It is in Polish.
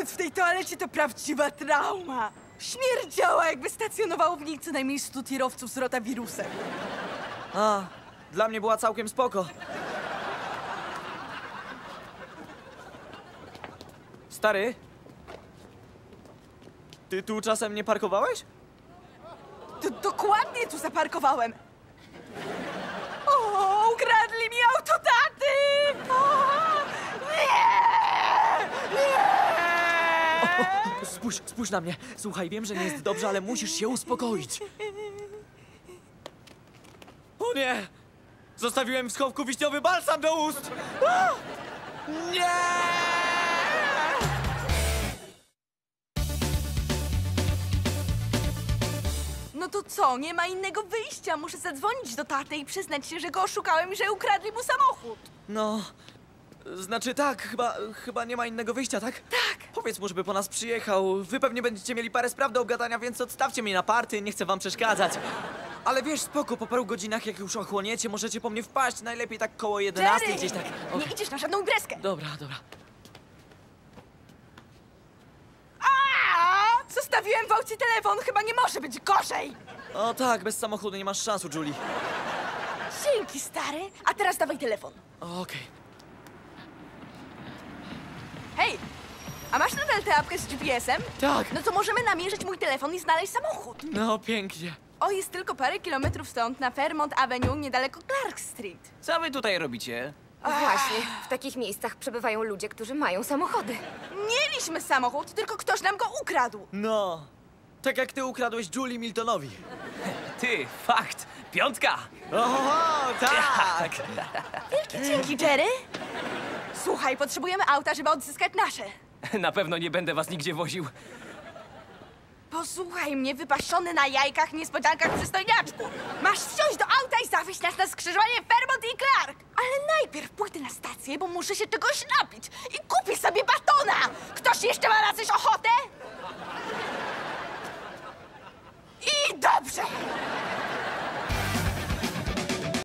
Pobyt w tej toalecie to prawdziwa trauma. Śmierdziała, jakby stacjonowało w niej co najmniej 100 tirowców z rotawirusem. A, dla mnie była całkiem spoko. Stary, ty tu czasem nie parkowałeś? To dokładnie tu zaparkowałem. O, ukradli mi auto taty! O, nie! Spójrz na mnie. Słuchaj, wiem, że nie jest dobrze, ale musisz się uspokoić. O nie! Zostawiłem w schowku wiśniowy balsam do ust! O! Nie! No to co? Nie ma innego wyjścia. Muszę zadzwonić do taty i przyznać się, że go oszukałem i że ukradli mu samochód. No, znaczy tak, chyba nie ma innego wyjścia, tak? Tak. Powiedz mu, żeby po nas przyjechał. Wy pewnie będziecie mieli parę spraw do obgadania, więc odstawcie mnie na party, nie chcę wam przeszkadzać. Ale wiesz, spoko, po paru godzinach, jak już ochłoniecie, możecie po mnie wpaść. Najlepiej tak koło 11, Jerry, gdzieś tak. Okay. Nie idziesz na żadną imprezkę. Dobra. Zostawiłem w aucie telefon, chyba nie może być gorzej! O tak, bez samochodu nie masz szansu, Julie. Dzięki, stary. A teraz dawaj telefon. Okej. Hej, a masz nadal tę apkę z GPS-em? Tak. No to możemy namierzyć mój telefon i znaleźć samochód. No, pięknie. O, jest tylko parę kilometrów stąd, na Fairmont Avenue, niedaleko Clark Street. Co wy tutaj robicie? O, właśnie, w takich miejscach przebywają ludzie, którzy mają samochody. Mieliśmy samochód, tylko ktoś nam go ukradł. No, tak jak ty ukradłeś Julie Miltonowi. Ty, fakt, piątka. Oho, tak. Wielkie dzięki, Jerry. Słuchaj, potrzebujemy auta, żeby odzyskać nasze. Na pewno nie będę was nigdzie woził. Posłuchaj mnie, wypasiony na jajkach, niespodziankach, przystojniaczku. Masz wsiąść do auta i zawieźć nas na skrzyżowanie Fairmont i Clark. Ale najpierw pójdę na stację, bo muszę się czegoś napić i kupię sobie batona. Ktoś jeszcze ma na coś ochotę? I dobrze!